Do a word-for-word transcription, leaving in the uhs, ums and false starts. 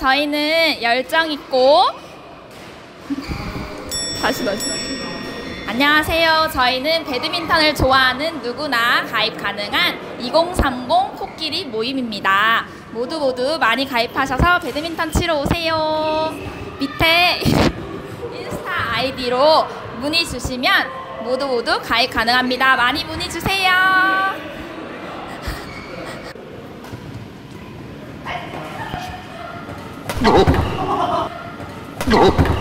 저희는 열정 있고 다시 다시 다시 안녕하세요. 저희는 배드민턴을 좋아하는 누구나 가입 가능한 이공삼공 콕끼리 모임입니다. 모두 모두 많이 가입하셔서 배드민턴 치러 오세요. 밑에 인스타 아이디로 문의 주시면 모두 모두 가입 가능합니다. 많이 문의 주세요. No. No.